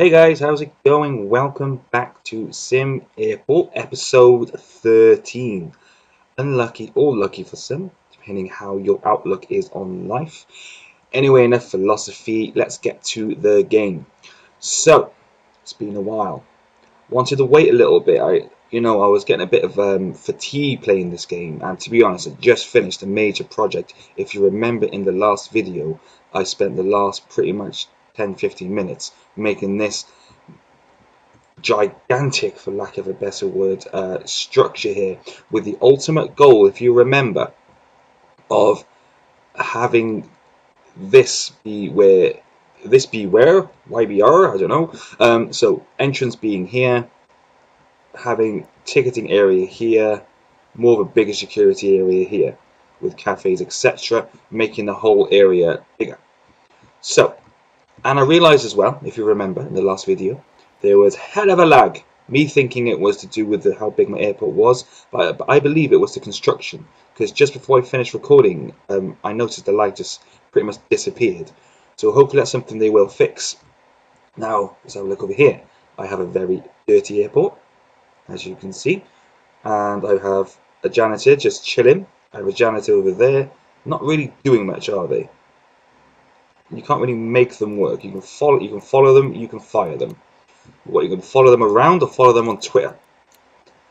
Hey guys, how's it going? Welcome back to SimAirport episode 13. Unlucky or lucky for some, depending how your outlook is on life. Anyway, enough philosophy, let's get to the game. So, it's been a while. Wanted to wait a little bit. I was getting a bit of fatigue playing this game, and to be honest, I just finished a major project. If you remember in the last video, I spent the last pretty much 10-15 minutes making this gigantic, for lack of a better word, structure here, with the ultimate goal, if you remember, of having this be where YBR, I don't know, so entrance being here, having ticketing area here, more of a bigger security area here with cafes, etc., making the whole area bigger. So, and I realised as well, if you remember in the last video, there was hell of a lag. Me thinking it was to do with how big my airport was, but I believe it was the construction. Because just before I finished recording, I noticed the lag just pretty much disappeared. So hopefully that's something they will fix. Now, let's have a look over here. I have a very dirty airport, as you can see. And I have a janitor just chilling. I have a janitor over there. Not really doing much, are they? You can't really make them work. You can follow them, you can fire them. What, you can follow them around or follow them on Twitter?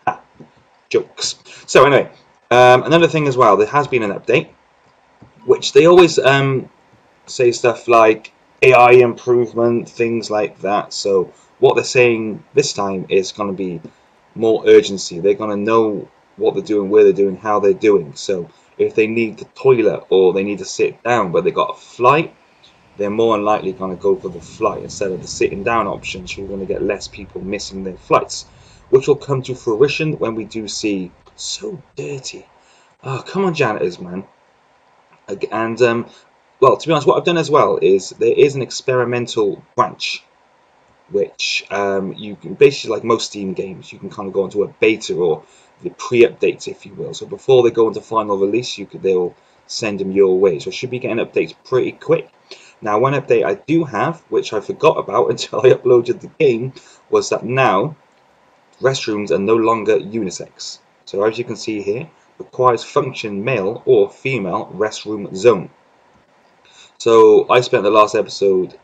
Ah, jokes. So anyway, another thing as well, there has been an update, which they always say stuff like AI improvement, things like that. So what they're saying this time is going to be more urgency. They're going to know what they're doing, where they're doing, how they're doing. So if they need the toilet or they need to sit down, but they got a flight, they're more than likely going to go for the flight instead of the sitting down option, so you're going to get less people missing their flights, which will come to fruition when we do see... So dirty. Oh, come on, janitors, man. And, well, to be honest, what I've done as well is there is an experimental branch, which you can basically, like most Steam games, you can kind of go into a beta or the pre-updates, if you will. So before they go into final release, they'll send them your way. So I should be getting updates pretty quick. Now, one update I do have, which I forgot about until I uploaded the game, was that now restrooms are no longer unisex. So as you can see here, requires function male or female restroom zone. So I spent the last episode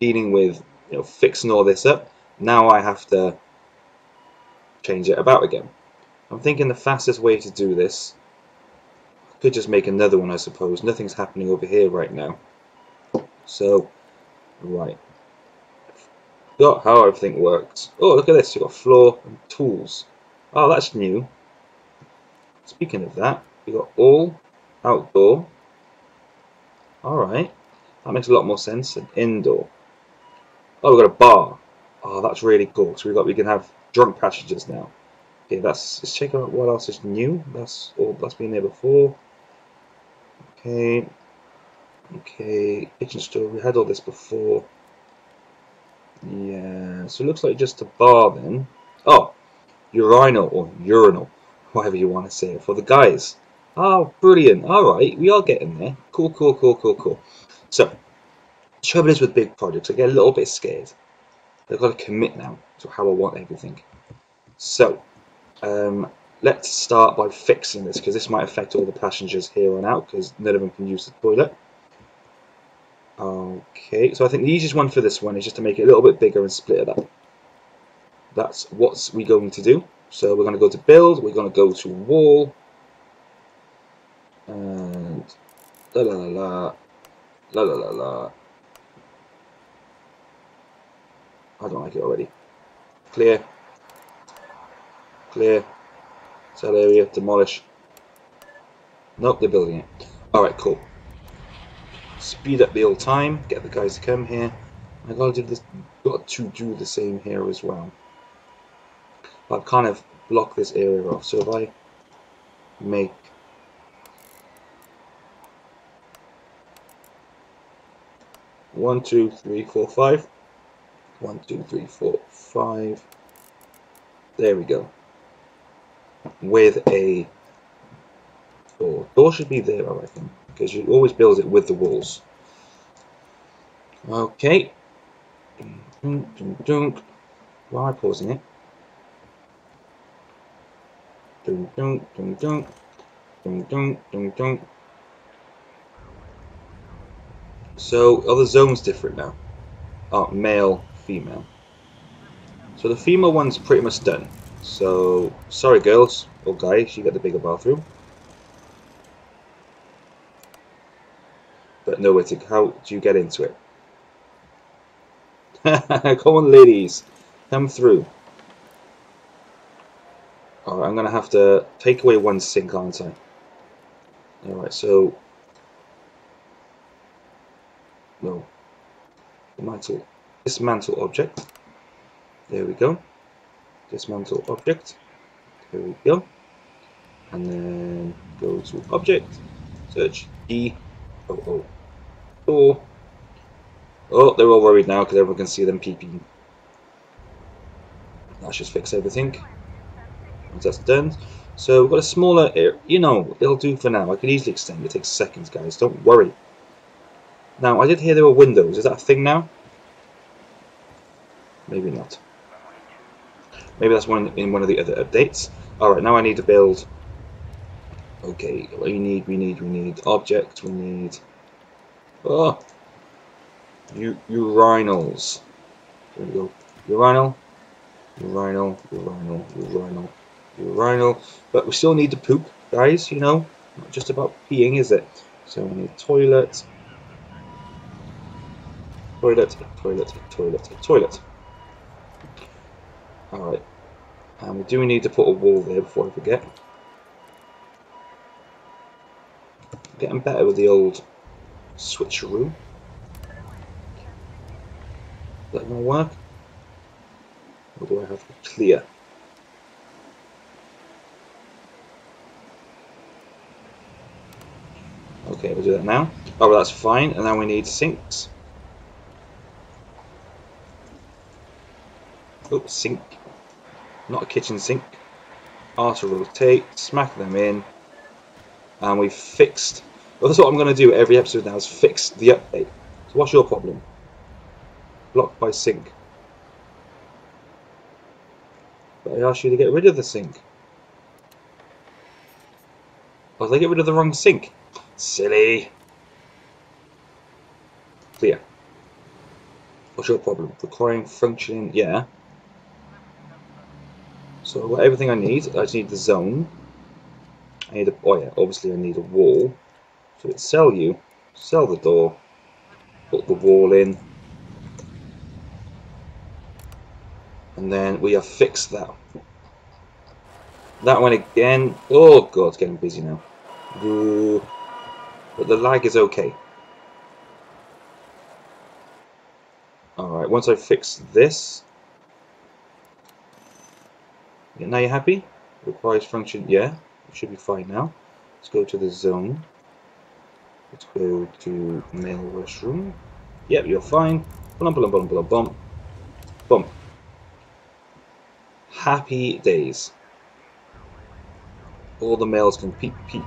dealing with, you know, fixing all this up. Now I have to change it about again. I'm thinking the fastest way to do this, I could just make another one, I suppose. Nothing's happening over here right now. So, right. Forgot how everything works. Oh, look at this. You've got floor and tools. Oh, that's new. Speaking of that, you've got all, outdoor. Alright. That makes a lot more sense than indoor. Oh, we've got a bar. Oh, that's really cool. So we can have drunk passengers now. Okay, let's check out what else is new. That's been there before. Okay. Okay, kitchen store, we had all this before. Yeah, so it looks like just a bar then. Oh, urinal or urinal, whatever you want to say it, for the guys. Oh, brilliant. Alright, we are getting there. Cool, cool, cool, cool, cool. So, the trouble is with big projects, I get a little bit scared. They've got to commit now to how I want everything. So, let's start by fixing this, because this might affect all the passengers here on out, because none of them can use the toilet. Okay, so I think the easiest one for this one is just to make it a little bit bigger and split it up. That's what we're going to do. So we're going to go to build, we're going to go to wall, and la la la la la la la. I don't like it already. Clear, clear. Cell area, demolish. Nope, they're building it. All right, cool. Speed up the old time, get the guys to come here. I got to do the same here as well. But I've kind of blocked this area off, so if I make one, two, three, four, five. 1, 2, 3, 4, 5. There we go. With a door. Door should be there, I reckon, because you always build it with the walls. Okay, Dunk, dunk, dunk. Why am I pausing it? Dunk, dunk, dunk, dunk. Dunk, dunk, dunk, dunk. So, are the zones different now? Oh, male, female. So the female one's pretty much done. So, sorry girls, or guys, you got the bigger bathroom. But no way to, how do you get into it? Come on ladies, come through. Alright, I'm going to have to take away one sink, aren't I? Alright, so... no. Dismantle. Dismantle object. There we go. Dismantle object. There we go. And then go to object. Search D-O-O. Door. Oh, they're all worried now because everyone can see them peeping. That should fix everything. Once that's done. So we've got a smaller area. You know, it'll do for now. I can easily extend it. It takes seconds, guys. Don't worry. Now, I did hear there were windows. Is that a thing now? Maybe not. Maybe that's one in one of the other updates. Alright, now I need to build. Okay, we need objects. We need. Oh! Urinals. There we go. Urinal. Urinal. Urinal. Urinal. Urinal. But we still need to poop, guys, you know. Not just about peeing, is it? So we need toilet. Toilet. Toilet. Toilet. Toilet. Alright. And we do need to put a wall there before I forget. Getting better with the old switcheroo. Is that going to work? Or do I have to clear? Okay, we'll do that now. Oh, well, that's fine. And now we need sinks. Oops, sink. Not a kitchen sink. R to rotate. Smack them in. And we've fixed. Well, that's what I'm going to do every episode now, is fix the update. So what's your problem? Blocked by sink. But I asked you to get rid of the sink. Oh, did I get rid of the wrong sink? Silly. Clear. What's your problem? Requiring functioning, yeah. So I've got everything I need. I just need the zone. I need a, oh yeah, obviously I need a wall. So it's sell you, sell the door, put the wall in. And then we have fixed that. That one again. Oh god, it's getting busy now. Ooh. But the lag is okay. Alright, once I fix this. Yeah, now you're happy? Requires function. Yeah, it should be fine now. Let's go to the zone. Let's go to male restroom. Yep, you're fine. Bump, bump, bump, bump, bump. Bump. Happy days. All the males can peep peep.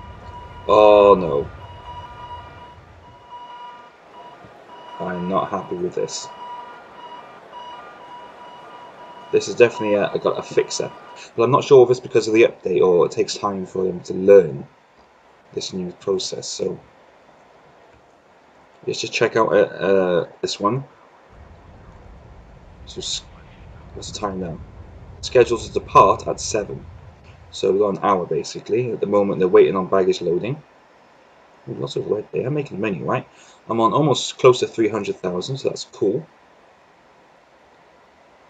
Oh no. I'm not happy with this. This is definitely a, I got a fixer. But I'm not sure if it's because of the update or it takes time for them to learn this new process. So let's just check out this one. So what's the time now? Scheduled to depart at 7, so we've got an hour basically. At the moment they're waiting on baggage loading. Ooh, lots of red there. I'm making money, right? I'm on almost close to 300,000, so that's cool.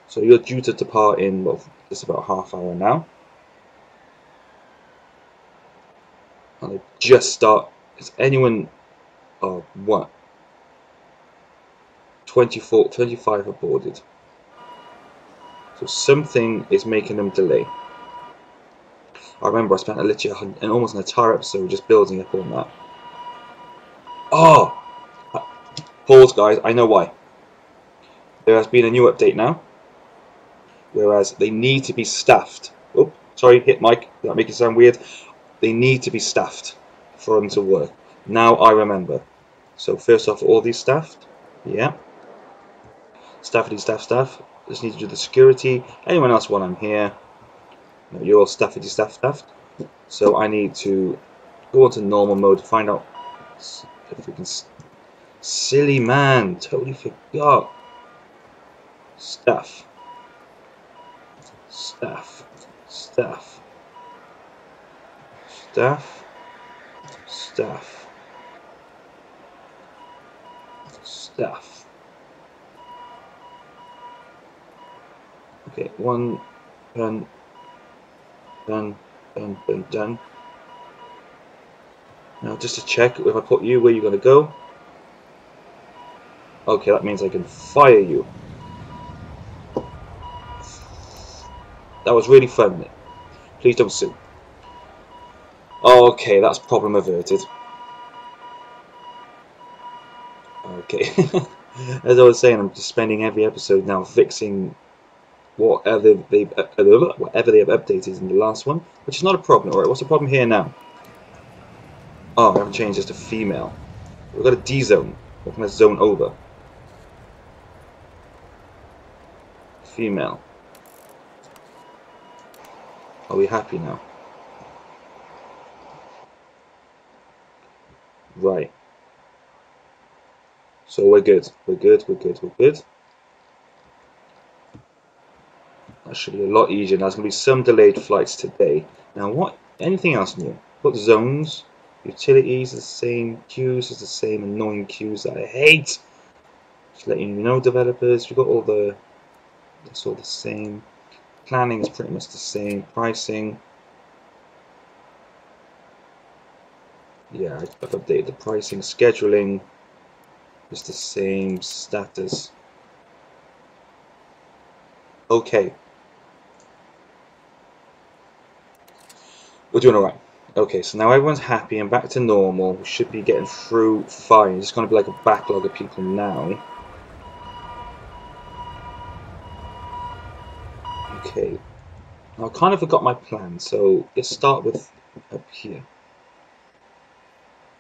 So you're due to depart in, well, just about half hour now. And they just start. Is anyone? Oh, what? 24, 25 aborted. So something is making them delay. I remember I spent literally almost an entire episode just building up on that. Oh! Pause, guys. I know why. There has been a new update now. Whereas they need to be staffed. Oh, sorry, hit mic. Did that make it sound weird? They need to be staffed for them to work. Now I remember. So first off, all these staffed. Yeah. Staffity, staff. Just need to do the security. Anyone else while I'm here? No, you're all staffity, staff. So I need to go into normal mode to find out if we can. Silly man, totally forgot. Staff. Okay, one, done. Now just to check, if I put you where you're gonna go. Okay, that means I can fire you. That was really fun. Please don't sue. Okay, that's problem averted. Okay. As I was saying, I'm just spending every episode now fixing whatever they have updated in the last one, which is not a problem. Alright, what's the problem here now? Oh, I haven't changed this to female. We've got a D zone. What can I zone over? Female. Are we happy now? Right. So we're good. That should be a lot easier. Now there's going to be some delayed flights today. Now what? Anything else new? Put zones, utilities, the same queues, is the same annoying queues that I hate. Just letting you know, developers, we've got all the. It's all the same. Planning is pretty much the same. Pricing. Yeah, I've updated the pricing. Scheduling is the same. Status. Okay. We're doing alright. Okay, so now everyone's happy and back to normal. We should be getting through fine. It's going to be like a backlog of people now. Okay, now I kind of forgot my plan, so let's start with up here.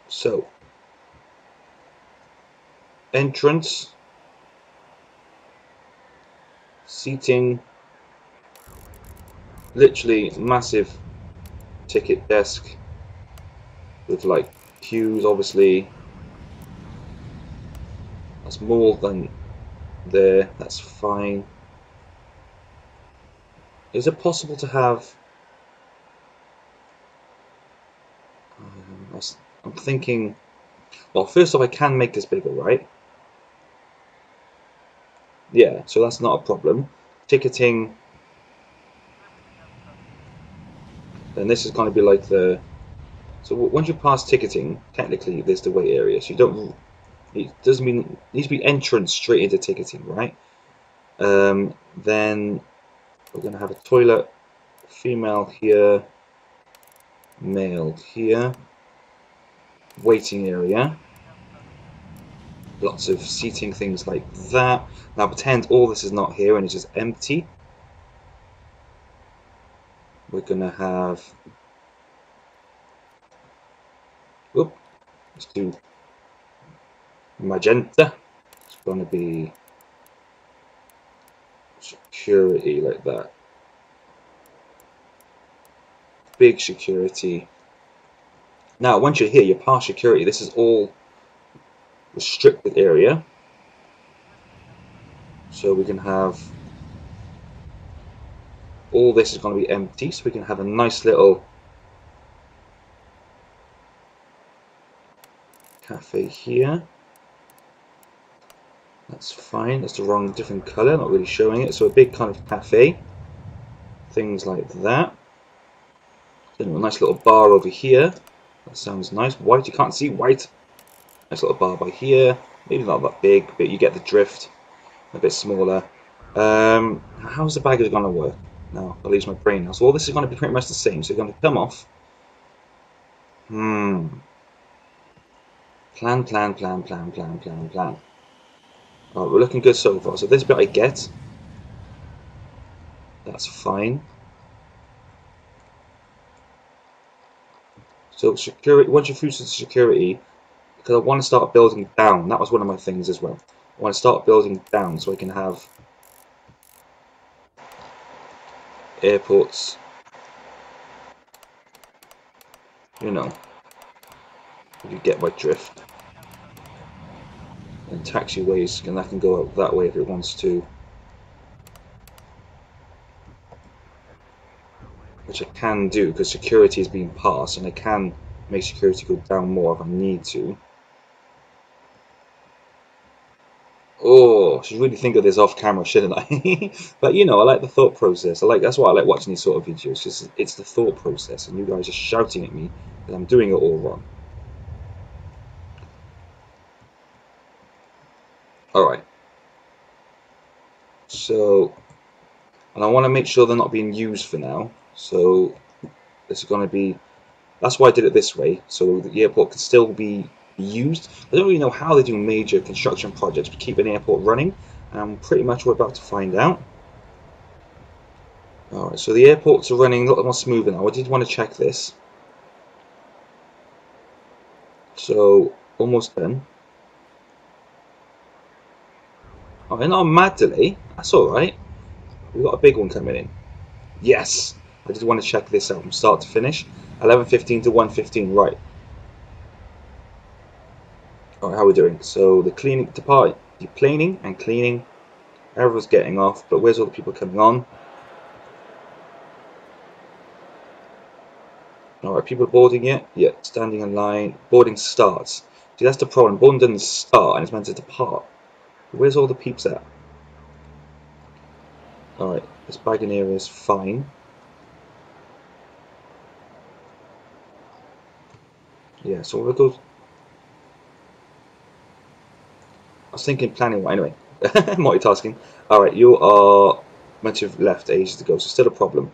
So, entrance, seating, literally massive ticket desk with like queues, obviously. That's more than there, that's fine. Is it possible to have? I'm thinking. Well, first off, I can make this bigger, right? Yeah, so that's not a problem. Ticketing. Then this is going to be like the. So once you pass ticketing, technically there's the wait area. So you don't. It doesn't mean it needs to be entrance straight into ticketing, right? Then. We're going to have a toilet, female here, male here, waiting area, lots of seating, things like that. Now pretend all this is not here and it's just empty. We're going to have, whoop, let's do magenta. It's going to be security like that. Big security. Now once you're here, you're past security. This is all restricted area. So we can have all this is going to be empty, so we can have a nice little cafe here. That's fine, that's the wrong, different colour, not really showing it. So a big kind of cafe, things like that. Then a nice little bar over here, that sounds nice. White, you can't see white. Nice little bar by here, maybe not that big, but you get the drift, a bit smaller. How's the bagger going to work? Now, I'll lose my brain now. So all this is going to be pretty much the same, so you're going to come off. Plan. Alright, we're looking good so far. So this bit I get. That's fine. So security. Once you're through to security, because I want to start building down. That was one of my things as well. I want to start building down so I can have airports, you know, you get my drift, and taxiways, and that can go out that way if it wants to, which I can do because security is being passed, and I can make security go down more if I need to. Oh, I should really think of this off camera, shouldn't I? But you know, I like the thought process. That's why I like watching these sort of videos, because it's the thought process, and you guys are shouting at me that I'm doing it all wrong. Alright. So, and I want to make sure they're not being used for now. So, this is going to be, that's why I did it this way, so the airport can still be used. I don't really know how they do major construction projects, but keep an airport running, and pretty much we're about to find out. Alright, so the airports are running a lot more smoother now. I did want to check this. So, almost done. Oh, they're not a mad delay. That's alright. We've got a big one coming in. Yes! I did want to check this out from start to finish. 11:15 to 1:15, right. Alright, how are we doing? So, the cleaning, deplaning and cleaning. Everyone's getting off, but where's all the people coming on? Alright, people boarding yet? Yeah, standing in line. Boarding starts. See, that's the problem. Boarding doesn't start and it's meant to depart. Where's all the peeps at? Alright, this bagging area is fine. Yeah, so we'll go. I was thinking planning, well, anyway. Multitasking. Alright, you are meant to have left ages ago, so still a problem.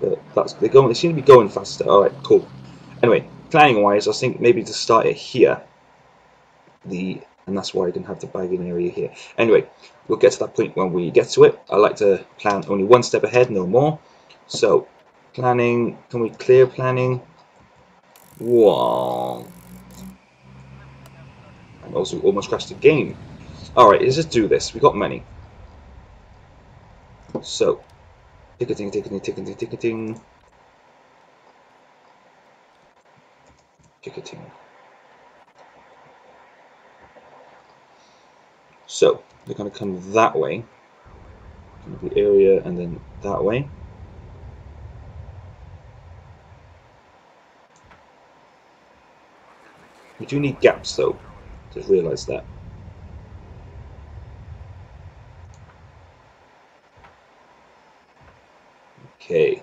But that's, they seem to be going faster. Alright, cool. Anyway, planning wise, I think maybe to start it here. And that's why I didn't have the bagging area here. Anyway, we'll get to that point when we get to it. I like to plan only one step ahead, no more. So, planning, can we clear planning? Wow. And also almost crashed the game. Alright, let's just do this. We got money. So, ticketing, ticketing, ticketing, ticketing. Ticketing. So, they're going to come that way, the area, and then that way. We do need gaps though, just realise that. Okay.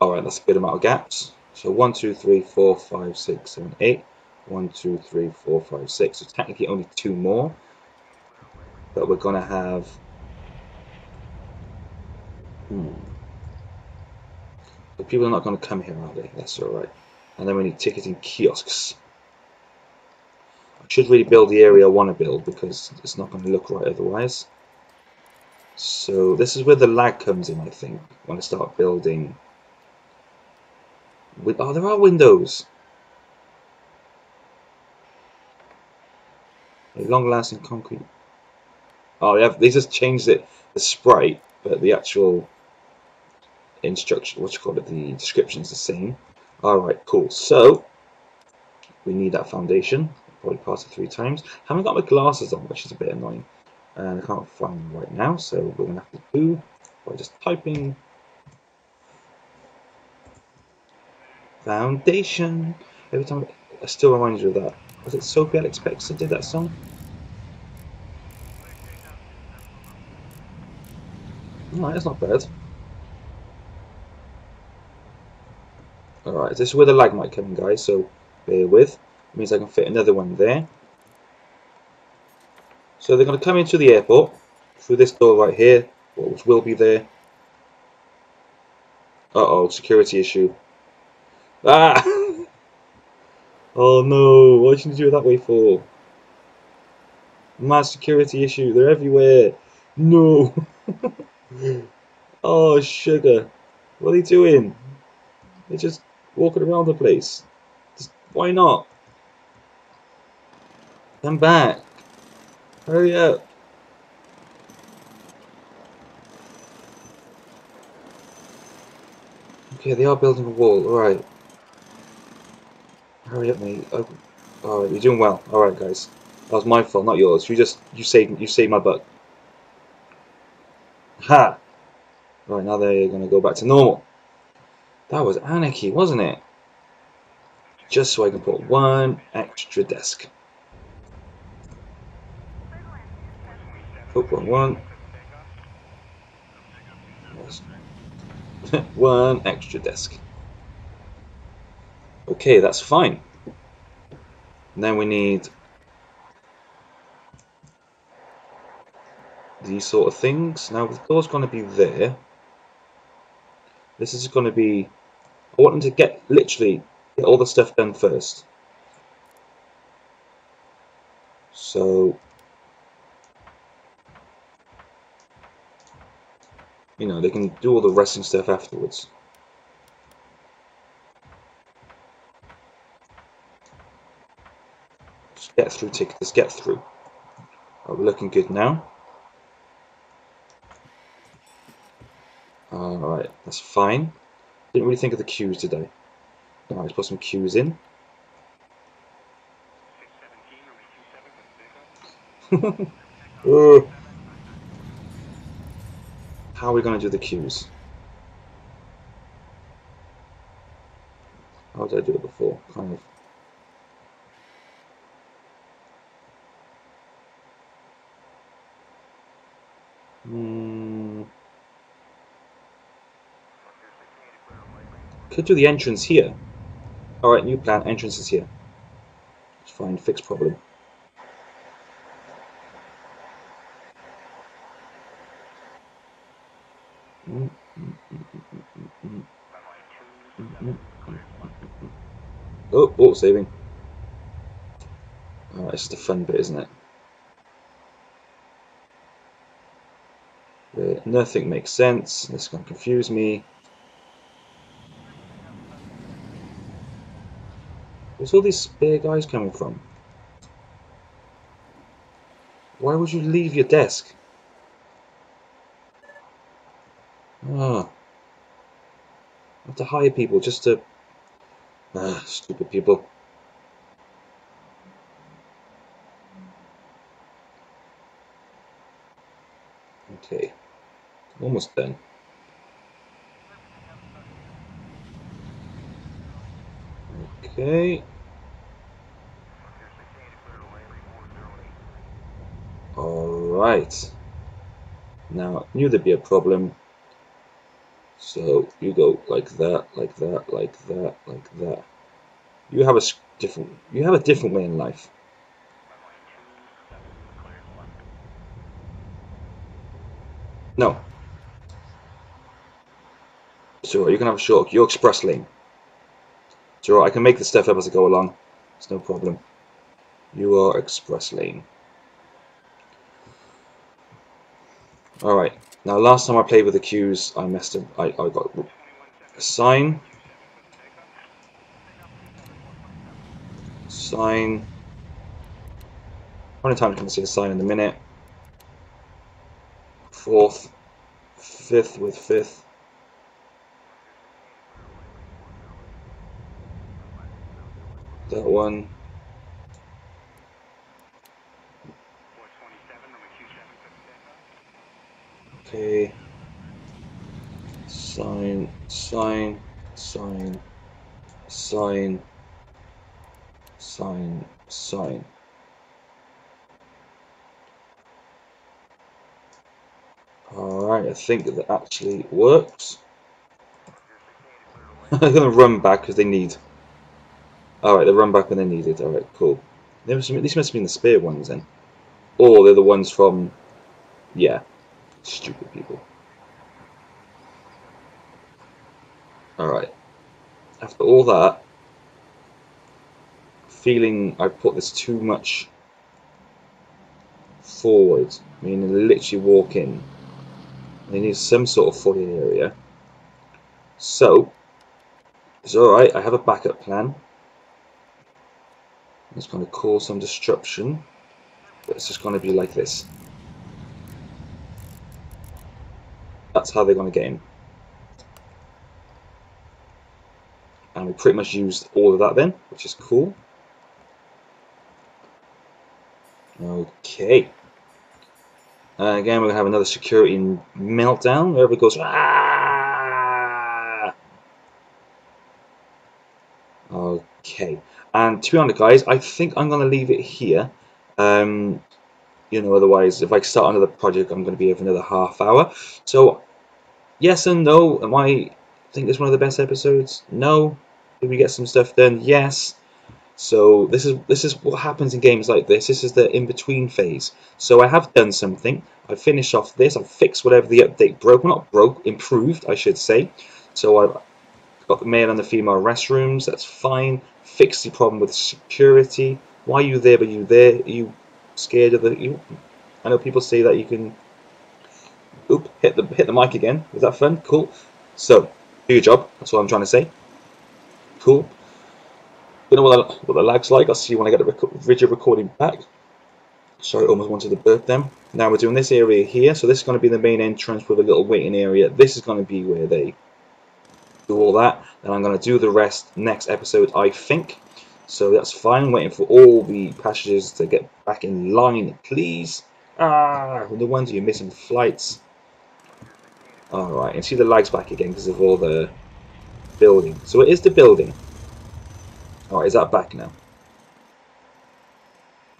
Alright, that's a good amount of gaps. So 1, 2, 3, 4, 5, 6, 7, 8. 1, 2, 3, 4, 5, 6. So technically only 2 more, but we're gonna have. The people are not gonna come here, are they? That's all right. And then we need ticketing kiosks. I should really build the area I want to build because it's not going to look right otherwise. So this is where the lag comes in, I think. When I start building, oh, there are windows. Long-lasting concrete. Oh, they just changed it, the sprite, but the actual instruction, what you call it, the description is the same. All right, cool. So we need that foundation. Probably passed it 3 times. Haven't got my glasses on, which is a bit annoying, and I can't find them right now. So we're gonna have to do by just typing foundation. Every time I still remind you of that. Was it Sophie Alex Pex that did that song? No, that's not bad. Alright, this is where the lag might come in, guys, so bear with. It means I can fit another one there. So they're going to come into the airport through this door right here, which will be there. Uh-oh, security issue. Ah! Oh no, what should you do it that way for? Mass security issue, they're everywhere. No. Oh sugar. What are they doing? They're just walking around the place. Just Why not? Come back. Hurry up. Okay, they are building a wall. Alright. Hurry up, mate. Alright, you're doing well. Alright, guys. That was my fault, not yours. You saved my butt. Ha! Right, now they're gonna go back to normal. That was anarchy, wasn't it? Just so I can put one extra desk. Put one. One extra desk. Okay, that's fine. And then we need these sort of things. Now the door's going to be there. This is going to be. I want them to get all the stuff done first. So, you know, they can do all the resting stuff afterwards. Just get through, tickets, get through. Oh, we're looking good now. Alright, that's fine. Didn't really think of the queues today. Alright, let's put some queues in. How are we going to do the queues? How did I do it before? Kind of. Could do the entrance here. Alright, new plan, entrance is here. Let's find fix problem. Oh, saving. Alright, it's the fun bit, isn't it? Where nothing makes sense. This is going to confuse me. Where's all these spare guys coming from? Why would you leave your desk? Ah, I have to hire people just to. Ah, stupid people. Okay, almost done. Okay. Alright. Now, I knew there'd be a problem. So, you go like that, like that, like that, like that. You have a different way in life. No. So, you can have a short, your express lane. So, I can make the stuff up as I go along. It's no problem. You are express lane. Alright, now last time I played with the queues, I messed up. I got a sign. Sign. How many times can I see a sign in the minute? Fourth. Fifth with fifth. That one. Okay. Sign, sign, sign, sign, sign, sign. Alright, I think that actually works. I'm gonna run back because they need. Alright, they run back when they're needed. Alright, cool. These must have been the spare ones then. Or they're the ones from. Yeah. Stupid people. Alright. After all that, feeling I put this too much forward, I mean, they literally walk in. They need some sort of foyer area. So, it's alright, I have a backup plan. It's going to cause some disruption, but it's just going to be like this. That's how they're going to get in. And we pretty much used all of that then, which is cool. Okay. Again, we're going to have another security meltdown. Everybody goes, ah! Okay. And to be honest, guys, I think I'm going to leave it here. You know, otherwise, if I start another project, I'm going to be here for another half hour. So, yes and no. Am I think it's one of the best episodes? No. Did we get some stuff done? Yes. So this is what happens in games like this. This is the in-between phase. So I have done something. I finished off this. I fixed whatever the update broke. Well, not broke, improved, I should say. So I've got the male and the female restrooms. That's fine. Fixed the problem with security. Why are you there? But you there? Are you scared of the? I know people say that you can. Oop! Hit the mic again. Was that fun? Cool. So do your job. That's what I'm trying to say. Cool. You know what the lag's like. I'll see you when I get the video recording back. Sorry, almost wanted to burp them. Now we're doing this area here. So this is going to be the main entrance with a little waiting area. This is going to be where they do all that. And I'm going to do the rest next episode, I think. So that's fine. I'm waiting for all the passengers to get back in line, please. Ah, the ones you're missing flights. Alright, and see the lag's back again because of all the building. So it is the building. Alright, is that back now?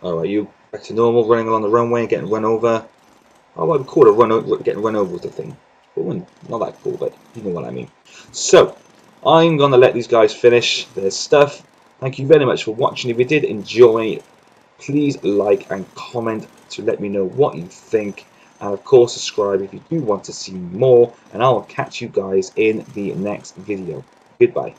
Alright, you back to normal, running along the runway, getting run over. Oh, I'd call it a getting run over with the thing. Ooh, not that cool, but you know what I mean. So, I'm going to let these guys finish their stuff. Thank you very much for watching. If you did enjoy, please like and comment to let me know what you think. And of course, subscribe if you do want to see more. And I'll catch you guys in the next video. Goodbye.